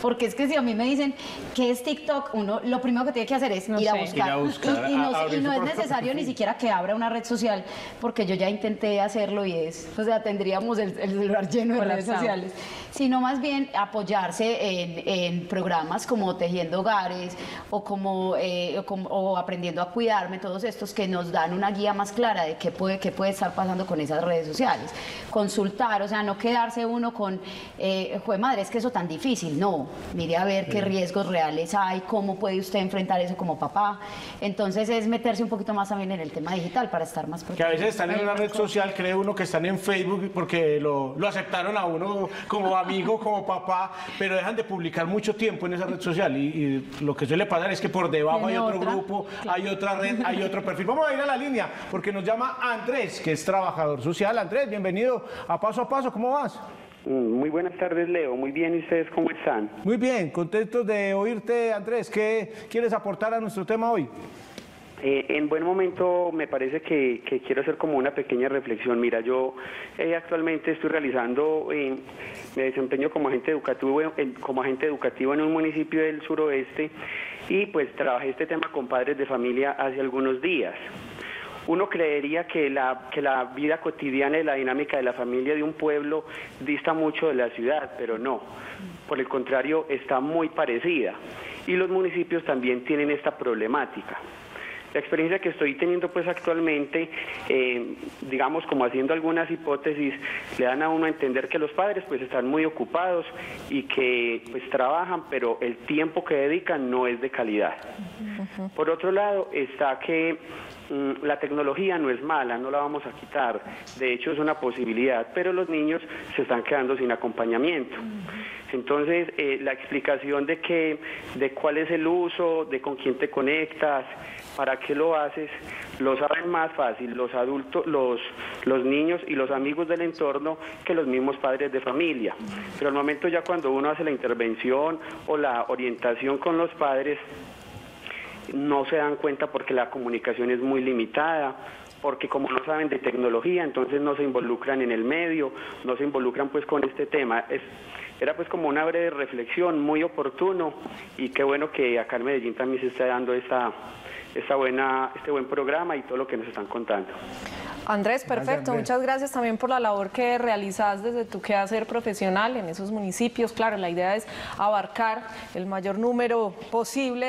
Porque es que si a mí me dicen que es TikTok, uno lo primero que tiene que hacer es ir a buscar. Y no es necesario ni siquiera que abra una red social, porque yo ya intenté hacerlo y es, o sea, tendríamos el celular lleno de redes sociales. Sino más bien apoyarse en programas como Tejiendo Hogares o Aprendiendo a Cuidarme, todos estos que nos dan una guía más clara de qué puede qué puede estar pasando con esas redes sociales. Consultar, o sea, no quedarse uno con, joder, madre, es que eso tan difícil. No, mire a ver qué riesgos reales hay, cómo puede usted enfrentar eso como papá. Entonces es meterse un poquito más también en el tema digital para estar más protegido. Que a veces están en una red social, cree uno que están en Facebook porque lo aceptaron a uno como amigo, como papá, pero dejan de publicar mucho tiempo en esa red social y lo que suele pasar es que por debajo hay otro grupo, hay otra red, hay otro perfil. Vamos a ir a la línea porque nos llama Andrés, que es trabajador social. Andrés, bienvenido a Paso, ¿cómo vas? Muy buenas tardes, Leo, muy bien, ¿y ustedes cómo están? Muy bien, contentos de oírte, Andrés. ¿Qué quieres aportar a nuestro tema hoy? En buen momento me parece que quiero hacer como una pequeña reflexión. Mira, yo actualmente estoy realizando, me desempeño como agente educativo en un municipio del suroeste y pues trabajé este tema con padres de familia hace algunos días. Uno creería que la vida cotidiana y la dinámica de la familia de un pueblo dista mucho de la ciudad, pero no. Por el contrario, está muy parecida. Y los municipios también tienen esta problemática. La experiencia que estoy teniendo pues actualmente, digamos como haciendo algunas hipótesis, le dan a uno a entender que los padres pues están muy ocupados y que pues trabajan, pero el tiempo que dedican no es de calidad. Por otro lado está que la tecnología no es mala, no la vamos a quitar, de hecho es una posibilidad, pero los niños se están quedando sin acompañamiento. Entonces la explicación de cuál es el uso, de con quién te conectas, para qué lo haces, lo saben más fácil los adultos, los niños y los amigos del entorno que los mismos padres de familia. Pero al momento ya cuando uno hace la intervención o la orientación con los padres, no se dan cuenta porque la comunicación es muy limitada, porque como no saben de tecnología, entonces no se involucran en el medio, no se involucran pues con este tema. Era pues como una breve reflexión, muy oportuno, y qué bueno que acá en Medellín también se está dando este buen programa y todo lo que nos están contando. Andrés, perfecto. Muchas gracias también por la labor que realizas desde tu quehacer profesional en esos municipios. Claro, la idea es abarcar el mayor número posible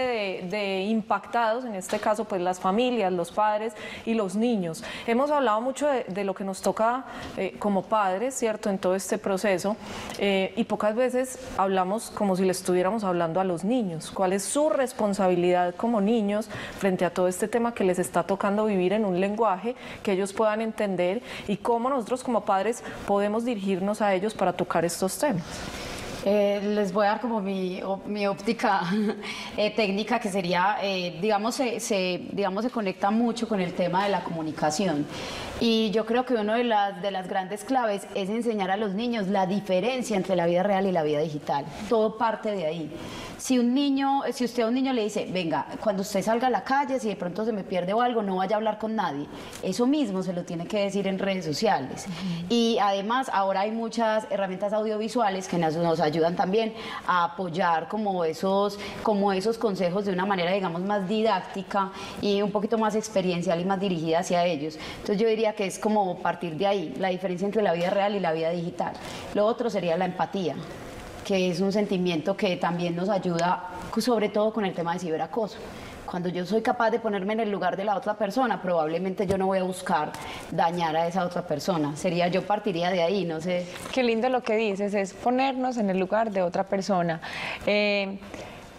de impactados, en este caso pues las familias, los padres y los niños. Hemos hablado mucho de lo que nos toca como padres, ¿cierto?, en todo este proceso, y pocas veces hablamos como si le estuviéramos hablando a los niños. ¿Cuál es su responsabilidad como niños frente a todo este tema que les está tocando vivir en un lenguaje que ellos puedan entender y cómo nosotros como padres podemos dirigirnos a ellos para tocar estos temas? Les voy a dar como mi óptica técnica, que sería, digamos, se conecta mucho con el tema de la comunicación. Y yo creo que una de las grandes claves es enseñar a los niños la diferencia entre la vida real y la vida digital. Todo parte de ahí. Si usted a un niño le dice, venga, cuando usted salga a la calle, si de pronto se me pierde o algo, no vaya a hablar con nadie. Eso mismo se lo tiene que decir en redes sociales. Y además ahora hay muchas herramientas audiovisuales que nos ayudan también a apoyar como esos consejos de una manera, digamos, más didáctica y un poquito más experiencial y más dirigida hacia ellos. Entonces yo diría que es como partir de ahí, la diferencia entre la vida real y la vida digital. Lo otro sería la empatía, que es un sentimiento que también nos ayuda, sobre todo con el tema de ciberacoso. Cuando yo soy capaz de ponerme en el lugar de la otra persona, probablemente yo no voy a buscar dañar a esa otra persona. Yo partiría de ahí, no sé. Qué lindo lo que dices, es ponernos en el lugar de otra persona.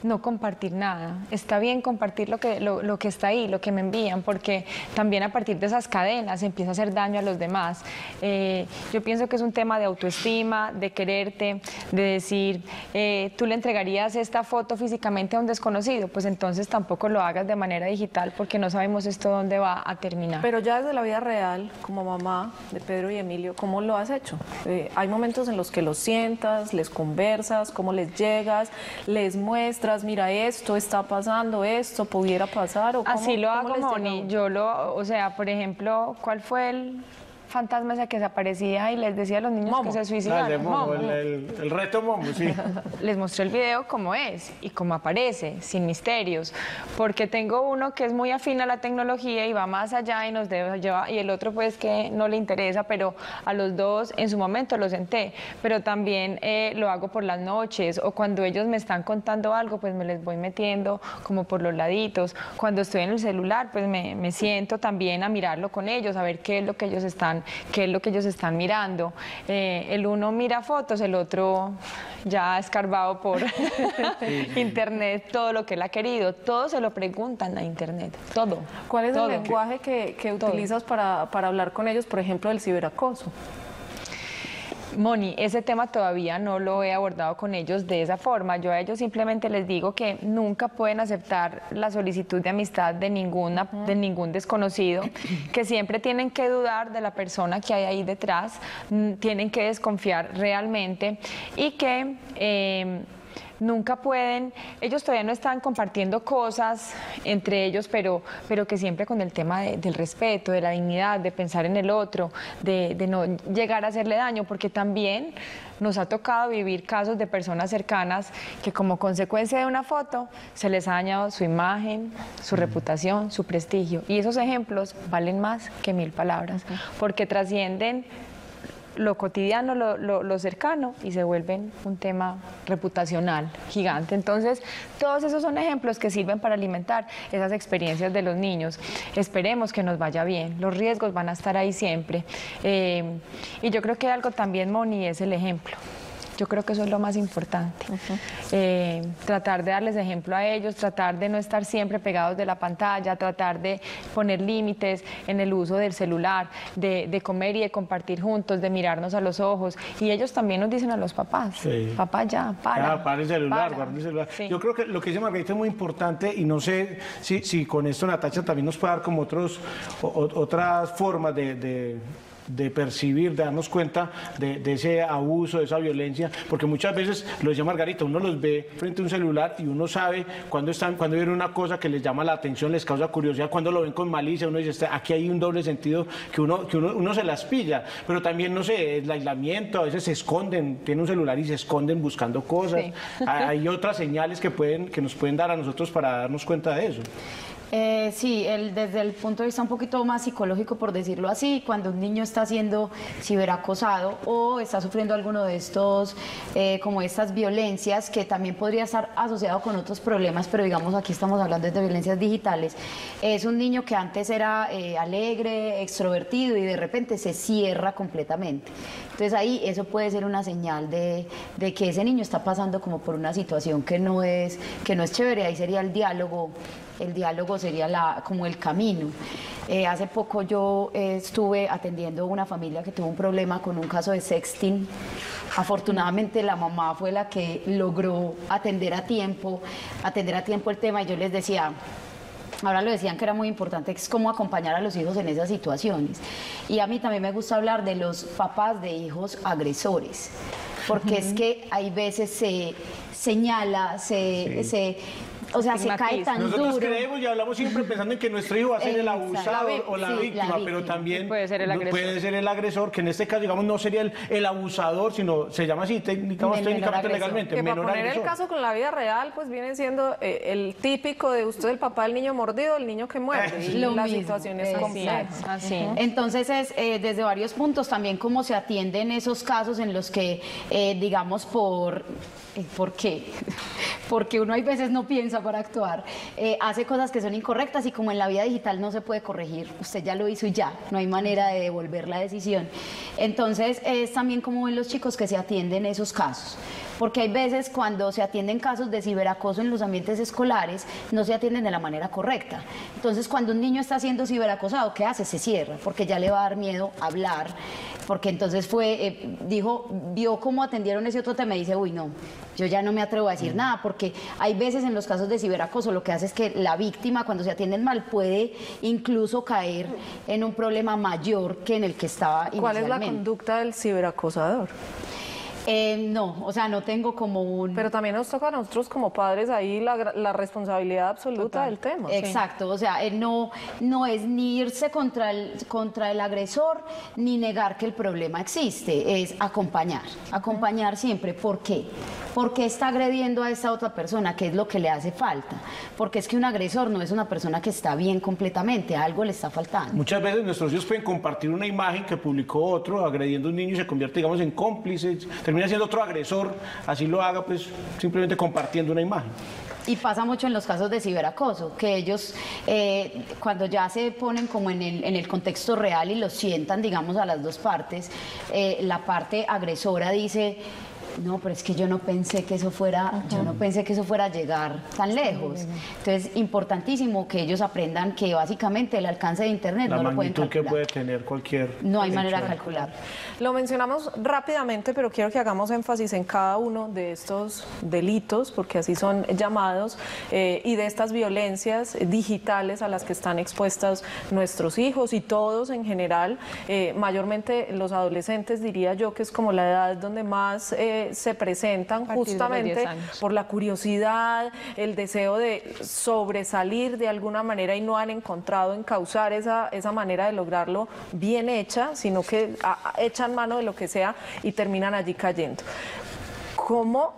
No compartir nada. Está bien compartir lo que está ahí, lo que me envían, porque también a partir de esas cadenas se empieza a hacer daño a los demás. Yo pienso que es un tema de autoestima, de quererte, de decir, tú le entregarías esta foto físicamente a un desconocido, pues entonces tampoco lo hagas de manera digital, porque no sabemos esto dónde va a terminar. Pero ya desde la vida real, como mamá de Pedro y Emilio, ¿cómo lo has hecho? Hay momentos en los que los sientas, les conversas, cómo les llegas, les muestras, mira, esto está pasando, esto pudiera pasar. ¿O cómo, así lo hago, Moni? Yo por ejemplo, ¿cuál fue el fantasma esa que desaparecía y les decía a los niños que se suicidaban. Dale, Momo, el reto Momo, sí. Les mostré el video como es y como aparece, sin misterios, porque tengo uno que es muy afín a la tecnología y va más allá y nos lleva, y el otro pues que no le interesa, pero a los dos en su momento los senté, pero también lo hago por las noches o cuando ellos me están contando algo, pues me les voy metiendo como por los laditos. Cuando estoy en el celular, pues me siento también a mirarlo con ellos, a ver qué es lo que ellos están, mirando. El uno mira fotos, el otro ya ha escarbado por internet todo lo que él ha querido. Todo se lo preguntan a internet, todo. ¿Cuál es todo el lenguaje que utilizas para hablar con ellos, por ejemplo, del ciberacoso? Moni, ese tema todavía no lo he abordado con ellos de esa forma. Yo a ellos simplemente les digo que nunca pueden aceptar la solicitud de amistad de ningún desconocido, que siempre tienen que dudar de la persona que hay ahí detrás, tienen que desconfiar realmente y que... nunca pueden, ellos todavía no están compartiendo cosas entre ellos, pero que siempre con el tema del respeto, de la dignidad, de pensar en el otro, de no llegar a hacerle daño, porque también nos ha tocado vivir casos de personas cercanas que como consecuencia de una foto se les ha dañado su imagen, su reputación, su prestigio. Y esos ejemplos valen más que 1000 palabras, porque trascienden lo cotidiano, lo cercano, y se vuelven un tema reputacional gigante. Entonces, todos esos son ejemplos que sirven para alimentar esas experiencias de los niños. Esperemos que nos vaya bien, los riesgos van a estar ahí siempre. Y yo creo que algo también, Moni, es el ejemplo. Yo creo que eso es lo más importante. Tratar de darles ejemplo a ellos, tratar de no estar siempre pegados de la pantalla, tratar de poner límites en el uso del celular, de comer y de compartir juntos, de mirarnos a los ojos. Y ellos también nos dicen a los papás, papá ya, para. Ya, para el celular, guarda el celular. Sí. Yo creo que lo que dice Margarita es muy importante y no sé si con esto Natacha también nos puede dar como otras formas de percibir, de darnos cuenta de ese abuso, de esa violencia, porque muchas veces, lo decía Margarita, uno los ve frente a un celular y uno sabe cuando ven una cosa que les llama la atención, les causa curiosidad, cuando lo ven con malicia, uno dice, aquí hay un doble sentido que uno se las pilla, pero también, no sé, el aislamiento, a veces se esconden, tienen un celular y se esconden buscando cosas, hay otras señales que nos pueden dar a nosotros para darnos cuenta de eso. Sí, desde el punto de vista un poquito más psicológico, por decirlo así, cuando un niño está siendo ciberacosado o está sufriendo alguno de estos, como estas violencias, que también podría estar asociado con otros problemas, pero digamos aquí estamos hablando de violencias digitales, es un niño que antes era alegre, extrovertido y de repente se cierra completamente. Entonces ahí eso puede ser una señal de que ese niño está pasando como por una situación que no es chévere. Ahí sería el diálogo. El diálogo sería como el camino. Hace poco yo estuve atendiendo una familia que tuvo un problema con un caso de sexting. Afortunadamente la mamá fue la que logró atender a tiempo el tema, y yo les decía... Ahora lo decían que era muy importante, es cómo acompañar a los hijos en esas situaciones. Y a mí también me gusta hablar de los papás de hijos agresores, porque es que hay veces se señala, se cae tan duro. Nosotros creemos y hablamos siempre pensando en que nuestro hijo va a ser el abusado o la víctima, pero también puede ser el agresor. Que en este caso, digamos, no sería el abusador, sino se llama así técnicamente, legalmente, que menor agresor. Para poner el caso con la vida real, pues viene siendo el típico de usted, el papá del niño mordido, el niño que muerde. La situación es así. Entonces, es desde varios puntos también cómo se atienden esos casos en los que, digamos, ¿por qué? Porque uno hay veces no piensa para actuar, hace cosas que son incorrectas, y como en la vida digital no se puede corregir, usted ya lo hizo y ya, no hay manera de devolver la decisión. Entonces es también como ven los chicos que se atienden esos casos, porque hay veces cuando se atienden casos de ciberacoso en los ambientes escolares, no se atienden de la manera correcta. Entonces cuando un niño está siendo ciberacosado, ¿qué hace? Se cierra, porque ya le va a dar miedo hablar, porque entonces vio cómo atendieron ese otro tema y dice, uy no, yo ya no me atrevo a decir nada, porque hay veces en los casos de ciberacoso lo que hace es que la víctima, cuando se atienden mal, puede incluso caer en un problema mayor que en el que estaba inicialmente. ¿Cuál es la conducta del ciberacosador? No, o sea, no tengo como un... Pero también nos toca a nosotros como padres ahí la responsabilidad absoluta del tema. Exacto, sí. O sea, no es ni irse contra el agresor, ni negar que el problema existe, es acompañar siempre. ¿Por qué? Porque está agrediendo a esta otra persona, ¿qué es lo que le hace falta? Porque es que un agresor no es una persona que está bien completamente, algo le está faltando. Muchas veces nuestros hijos pueden compartir una imagen que publicó otro agrediendo a un niño y se convierte, digamos, en cómplice, termina siendo otro agresor, así lo haga, pues simplemente compartiendo una imagen. Y pasa mucho en los casos de ciberacoso, que ellos cuando ya se ponen como en el contexto real y lo sientan, digamos, a las dos partes, la parte agresora dice... No, pero es que yo no pensé que eso fuera, a llegar tan lejos. Entonces, importantísimo que ellos aprendan que básicamente el alcance de Internet no lo pueden calcular. La magnitud que puede tener cualquier... No hay manera de calcular. Lo mencionamos rápidamente, pero quiero que hagamos énfasis en cada uno de estos delitos, porque así son llamados, y de estas violencias digitales a las que están expuestas nuestros hijos y todos en general, mayormente los adolescentes, diría yo, que es como la edad donde más... se presentan justamente por la curiosidad, el deseo de sobresalir de alguna manera y no han encontrado encauzar esa manera de lograrlo bien hecha, sino que echan mano de lo que sea y terminan allí cayendo. ¿Cómo,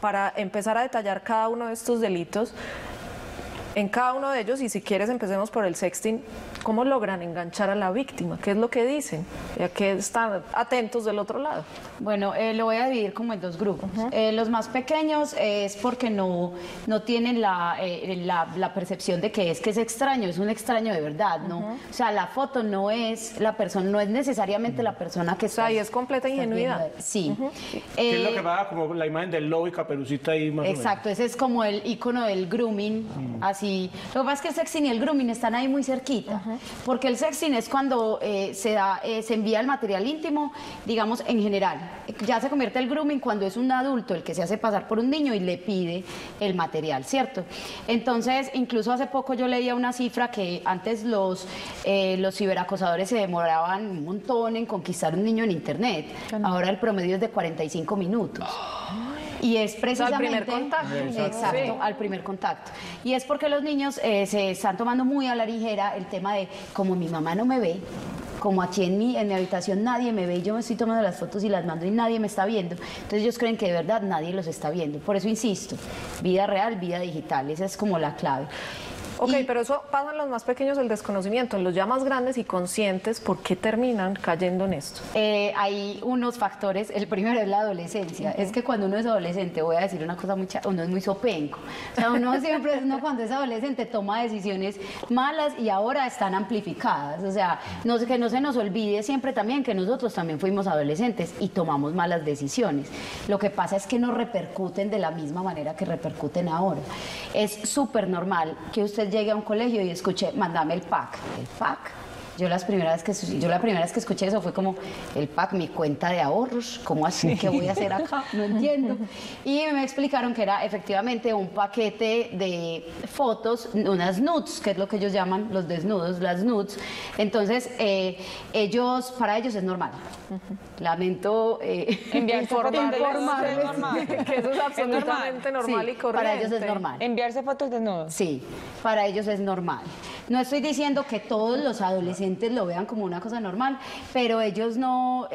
para empezar a detallar cada uno de estos delitos, en cada uno de ellos, y si quieres empecemos por el sexting, cómo logran enganchar a la víctima? ¿Qué es lo que dicen? ¿A qué están atentos del otro lado? Bueno, lo voy a dividir como en dos grupos. Los más pequeños es porque no tienen la percepción de que es extraño, es un extraño de verdad, ¿no? O sea, la foto no es la persona, no es necesariamente la persona que está. O sea, ahí es completa ingenuidad. Sí. ¿Qué es lo que va como la imagen del lobo y Caperucita ahí más Exacto, ese es como el icono del grooming, así. Lo que pasa es que el sexting y el grooming están ahí muy cerquita, porque el sexting es cuando se envía el material íntimo, digamos, en general. Ya se convierte el grooming cuando es un adulto el que se hace pasar por un niño y le pide el material, ¿cierto? Entonces, incluso hace poco yo leía una cifra que antes los ciberacosadores se demoraban un montón en conquistar un niño en Internet. Ahora el promedio es de 45 minutos. Y es precisamente... al primer contacto. Y es porque los niños se están tomando muy a la ligera el tema de, como mi mamá no me ve, como aquí en mi habitación nadie me ve y yo me estoy tomando las fotos y las mando y nadie me está viendo, entonces ellos creen que de verdad nadie los está viendo. Por eso insisto, vida real, vida digital, esa es como la clave. Ok, pero eso pasa en los más pequeños, el desconocimiento. En los ya más grandes y conscientes, ¿por qué terminan cayendo en esto? Hay unos factores. El primero es la adolescencia. Es que cuando uno es adolescente, voy a decir una cosa, uno es muy sopenco. O sea, uno siempre, cuando es adolescente, toma decisiones malas y ahora están amplificadas. O sea, que no se nos olvide siempre también que nosotros también fuimos adolescentes y tomamos malas decisiones. Lo que pasa es que no repercuten de la misma manera que repercuten ahora. Es súper normal que usted llegué a un colegio y escuché, mándame el PAC. ¿El PAC? Yo la primera vez que escuché eso fue como, el PAC, mi cuenta de ahorros, ¿cómo así? ¿Qué voy a hacer acá? No entiendo. Y me explicaron que era efectivamente un paquete de fotos, unas nudes, que es lo que ellos llaman los desnudos, las nudes. Entonces, para ellos es normal. Lamento informarles que eso es absolutamente normal y correcto. Para ellos es normal. ¿Enviarse fotos desnudos? Sí, para ellos es normal. No estoy diciendo que todos los adolescentes lo vean como una cosa normal, pero ellos no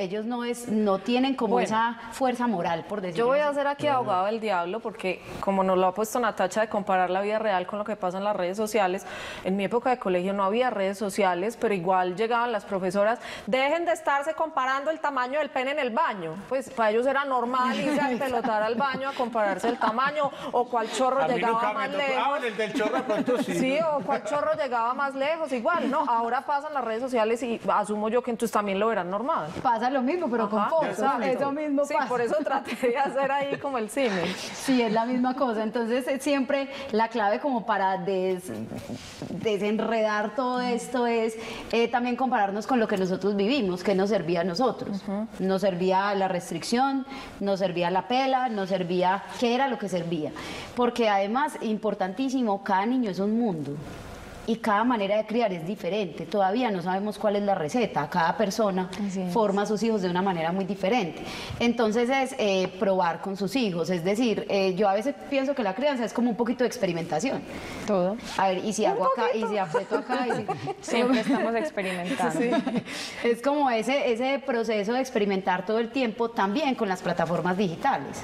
tienen como esa fuerza moral, por decirlo. Yo voy a hacer aquí abogado del diablo, porque como nos lo ha puesto Natacha de comparar la vida real con lo que pasa en las redes sociales, en mi época de colegio no había redes sociales, pero igual llegaban las profesoras, dejen de estarse comparando el tamaño del pene en el baño. Pues para ellos era normal irse a pelotar al baño a compararse el tamaño, o cuál chorro llegaba más lejos. El del chorro pronto sí. Sí, o cuál chorro llegaba más lejos, igual, ¿no? Ahora pasan las redes sociales y asumo yo que entonces también lo verán normal. Pasa lo mismo, pero con fotos. Eso mismo pasa. Sí, por eso traté de hacer ahí como el cine. Sí, es la misma cosa. Entonces, siempre la clave como para desenredar todo esto es también compararnos con lo que nosotros vivimos, que nos servía a nosotros. Nos servía la restricción, nos servía la pela, nos servía... ¿Qué era lo que servía? Porque además, importantísimo, cada niño es un mundo. y cada manera de criar es diferente. Todavía no sabemos cuál es la receta. Cada persona forma a sus hijos de una manera muy diferente. Entonces es probar con sus hijos. Es decir, yo a veces pienso que la crianza es como un poquito de experimentación. Todo. A ver, y si hago acá, y si aprieto acá, y si... Siempre estamos experimentando. Sí. Es como ese proceso de experimentar todo el tiempo, también con las plataformas digitales,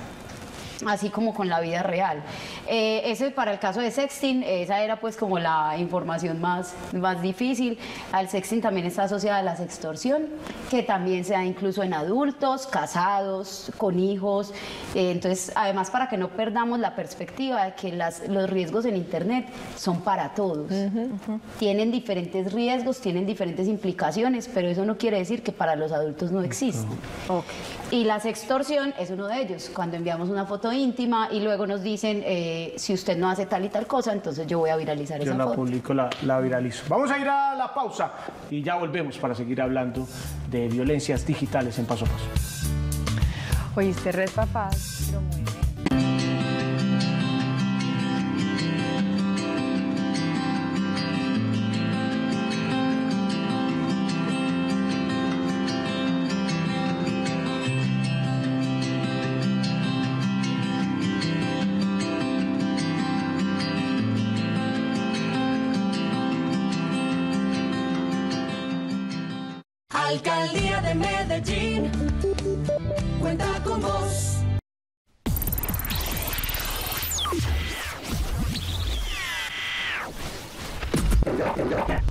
así como con la vida real. Eso es para el caso de sexting. Esa era pues como la información más difícil. Al sexting también está asociada a la sextorsión, que también se da incluso en adultos, casados, con hijos. Entonces, además, para que no perdamos la perspectiva de que los riesgos en Internet son para todos. Tienen diferentes riesgos, tienen diferentes implicaciones, pero eso no quiere decir que para los adultos no existen. Y la sextorsión es uno de ellos. Cuando enviamos una foto íntima y luego nos dicen, si usted no hace tal y tal cosa, entonces yo voy a viralizar esa foto. Yo la publico, la viralizo. Vamos a ir a la pausa y ya volvemos para seguir hablando de violencias digitales en Paso a Paso. Oíste, red papás, pero muy bien. Alcaldía de Medellín, cuenta con vos.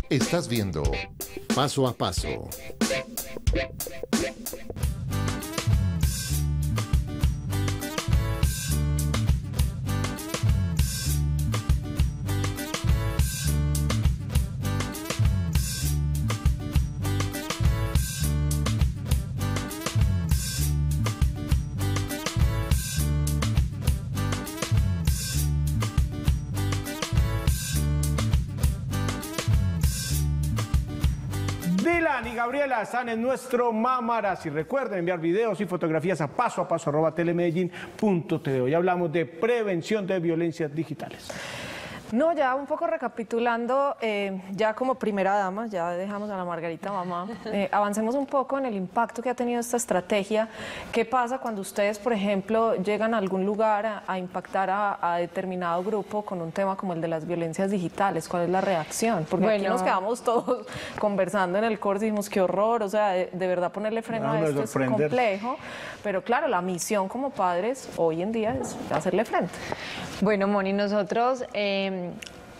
Estás viendo Paso a Paso. Y Gabriela están en nuestro Mamaraz. Y recuerden enviar videos y fotografías a paso arroba telemedellin.tv. Hoy hablamos de prevención de violencias digitales. No, ya un poco recapitulando, ya como primera dama, ya dejamos a la Margarita mamá, avancemos un poco en el impacto que ha tenido esta estrategia. ¿Qué pasa cuando ustedes, por ejemplo, llegan a algún lugar a impactar a determinado grupo con un tema como el de las violencias digitales? ¿Cuál es la reacción? Porque bueno, aquí nos quedamos todos conversando en el corte y dijimos, qué horror, o sea, de verdad ponerle freno a esto es complejo, pero claro, la misión como padres hoy en día es hacerle frente. Bueno, Moni, nosotros...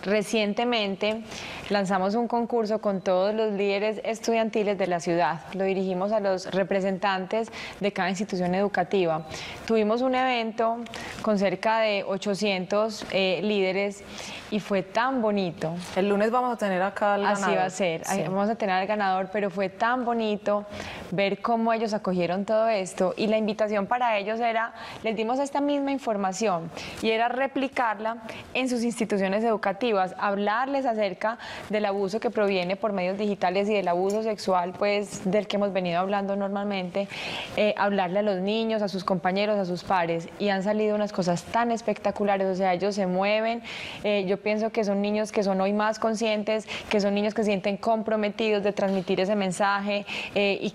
Recientemente lanzamos un concurso con todos los líderes estudiantiles de la ciudad. Lo dirigimos a los representantes de cada institución educativa. Tuvimos un evento con cerca de 800 líderes y fue tan bonito. El lunes vamos a tener acá al ganador. Así va a ser, sí. Vamos a tener al ganador, pero fue tan bonito ver cómo ellos acogieron todo esto, y la invitación para ellos era, les dimos esta misma información y era replicarla en sus instituciones educativas, hablarles acerca del abuso que proviene por medios digitales y del abuso sexual, pues, del que hemos venido hablando normalmente, hablarle a los niños, a sus compañeros, a sus pares, y han salido unas cosas tan espectaculares. O sea, ellos se mueven, yo pienso que son niños que son hoy más conscientes, que son niños que se sienten comprometidos de transmitir ese mensaje y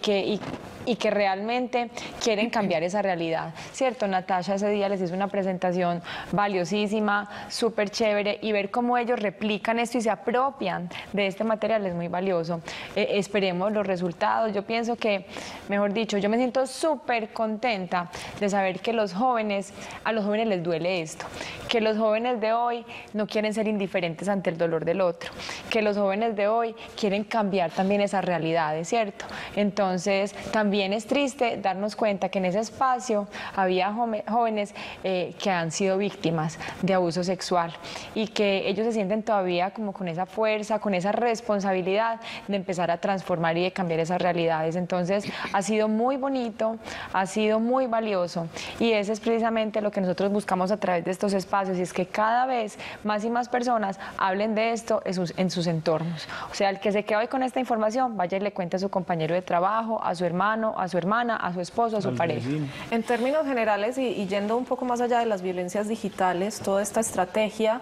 que realmente quieren cambiar esa realidad, ¿cierto? Natacha ese día les hizo una presentación valiosísima, súper chévere, y ver cómo ellos replican esto y se apropian de este material es muy valioso. Esperemos los resultados. Yo pienso que, mejor dicho, yo me siento súper contenta de saber que a los jóvenes les duele esto, que los jóvenes de hoy no quieren ser indiferentes ante el dolor del otro, que los jóvenes de hoy quieren cambiar también esas realidades, ¿cierto? Entonces, también es triste darnos cuenta que en ese espacio había jóvenes que han sido víctimas de abuso sexual, y que ellos se sienten todavía como con esa fuerza, con esa responsabilidad de empezar a transformar y de cambiar esas realidades. Entonces, ha sido muy bonito, ha sido muy valioso, y eso es precisamente lo que nosotros buscamos a través de estos espacios, y es que cada vez más y más personas hablen de esto en sus entornos. O sea, el que se quede hoy con esta información, vaya y le cuente a su compañero de trabajo, a su hermano, a su hermana, a su esposo, a su pareja. En términos generales, y yendo un poco más allá de las violencias digitales, toda esta estrategia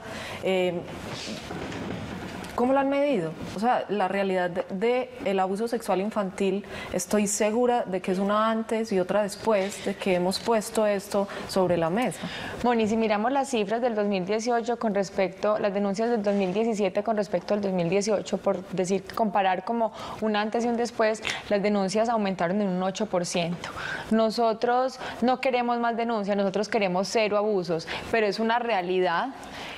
¿Cómo la han medido? O sea, la realidad del abuso sexual infantil, estoy segura de que es una antes y otra después de que hemos puesto esto sobre la mesa. Bueno, y si miramos las cifras del 2018 con respecto, las denuncias del 2017 con respecto al 2018, por decir, comparar como un antes y un después, las denuncias aumentaron en un 8%. Nosotros no queremos más denuncias, nosotros queremos cero abusos, pero es una realidad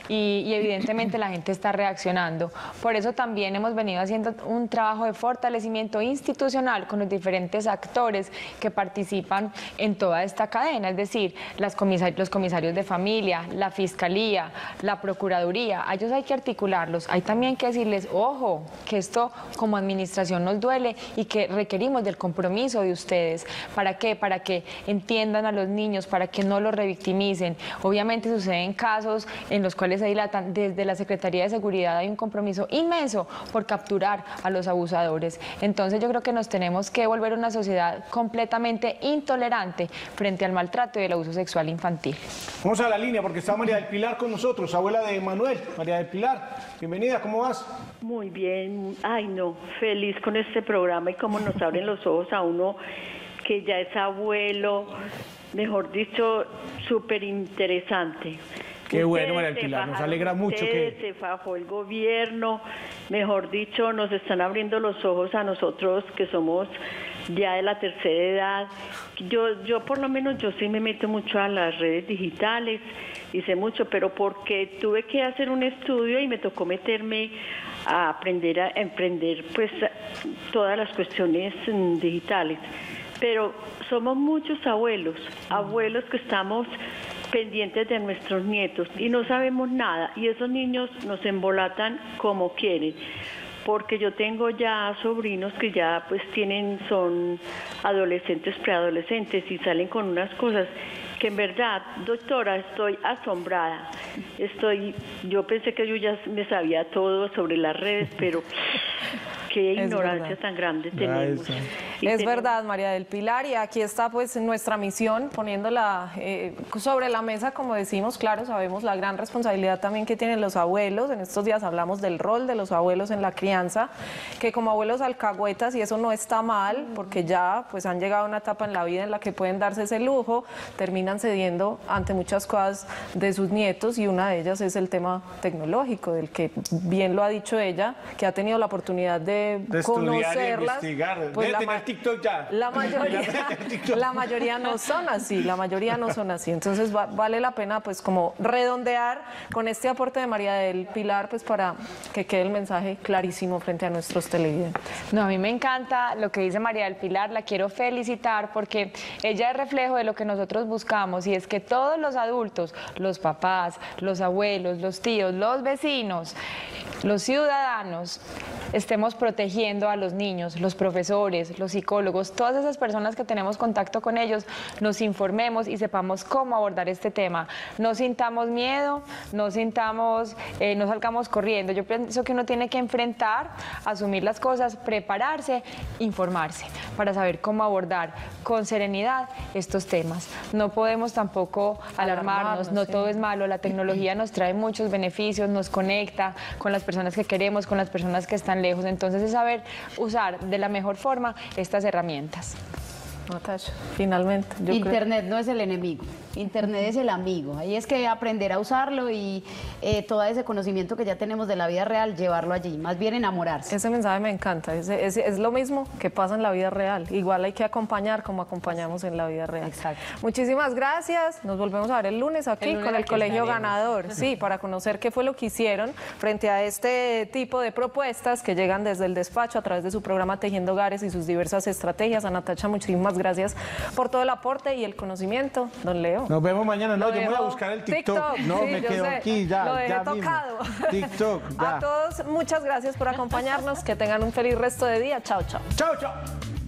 y evidentemente la gente está reaccionando. Por eso también hemos venido haciendo un trabajo de fortalecimiento institucional con los diferentes actores que participan en toda esta cadena, es decir, los comisarios de familia, la fiscalía, la procuraduría. A ellos hay que articularlos, hay también que decirles, ojo, que esto como administración nos duele y que requerimos del compromiso de ustedes. ¿Para qué? Para que entiendan a los niños, para que no los revictimicen. Obviamente suceden casos en los cuales se dilatan. Desde la Secretaría de Seguridad hay un compromiso inmenso por capturar a los abusadores. Entonces yo creo que nos tenemos que volver una sociedad completamente intolerante frente al maltrato y el abuso sexual infantil. Vamos a la línea porque está María del Pilar con nosotros, abuela de Manuel. María del Pilar, bienvenida, ¿cómo vas? Muy bien, ay no, feliz con este programa y cómo nos abren los ojos a uno que ya es abuelo, mejor dicho, súper interesante. Qué bueno, María del Pilar, nos alegra mucho que... Se fajó el gobierno, mejor dicho, nos están abriendo los ojos a nosotros que somos ya de la tercera edad. Yo por lo menos, yo sí me meto mucho a las redes digitales, hice mucho, pero porque tuve que hacer un estudio y me tocó meterme a aprender a emprender pues todas las cuestiones digitales. Pero somos muchos abuelos que estamos pendientes de nuestros nietos y no sabemos nada y esos niños nos embolatan como quieren, porque yo tengo ya sobrinos que ya pues son adolescentes, preadolescentes y salen con unas cosas que en verdad, doctora, estoy asombrada. Yo pensé que yo ya me sabía todo sobre las redes, pero qué ignorancia tan grande tenemos. Es verdad, María del Pilar, y aquí está pues nuestra misión, poniéndola sobre la mesa, como decimos. Claro, sabemos la gran responsabilidad también que tienen los abuelos. En estos días hablamos del rol de los abuelos en la crianza, que como abuelos alcahuetas, y eso no está mal, porque ya pues han llegado a una etapa en la vida en la que pueden darse ese lujo, terminan cediendo ante muchas cosas de sus nietos, y una de ellas es el tema tecnológico, del que bien lo ha dicho ella, que ha tenido la oportunidad de conocerlas, investigar, pues de tener TikTok ya. La mayoría no son así, entonces vale la pena pues como redondear con este aporte de María del Pilar pues para que quede el mensaje clarísimo frente a nuestros televidentes. No, a mí me encanta lo que dice María del Pilar, la quiero felicitar porque ella es reflejo de lo que nosotros buscamos, y es que todos los adultos, los papás, los abuelos, los tíos, los vecinos, los ciudadanos, estemos protegiendo a los niños, los profesores, los psicólogos, todas esas personas que tenemos contacto con ellos, nos informemos y sepamos cómo abordar este tema. No sintamos miedo, no salgamos corriendo. Yo pienso que uno tiene que enfrentar, asumir las cosas, prepararse, informarse para saber cómo abordar con serenidad estos temas. No podemos tampoco alarmarnos, no todo es malo. La tecnología nos trae muchos beneficios, nos conecta con las personas que queremos, con las personas que están lejos. Entonces es saber usar de la mejor forma estas herramientas. Natacha, finalmente. Internet no es el enemigo, Internet es el amigo. Ahí es que aprender a usarlo y todo ese conocimiento que ya tenemos de la vida real, llevarlo allí, más bien enamorarse. Ese mensaje me encanta, es lo mismo que pasa en la vida real. Igual hay que acompañar como acompañamos en la vida real. Exacto. Muchísimas gracias, nos volvemos a ver el lunes aquí con el Colegio Ganador, sí, para conocer qué fue lo que hicieron frente a este tipo de propuestas que llegan desde el despacho a través de su programa Tejiendo Hogares y sus diversas estrategias. A Natacha, muchísimas gracias por todo el aporte y el conocimiento, don Leo. Nos vemos mañana. No, yo me voy a buscar el TikTok. No, sí, me quedo aquí ya. Lo dejé ya tocado. Mismo. TikTok. Ya. A todos, muchas gracias por acompañarnos. Que tengan un feliz resto de día. Chao, chao. Chao, chao.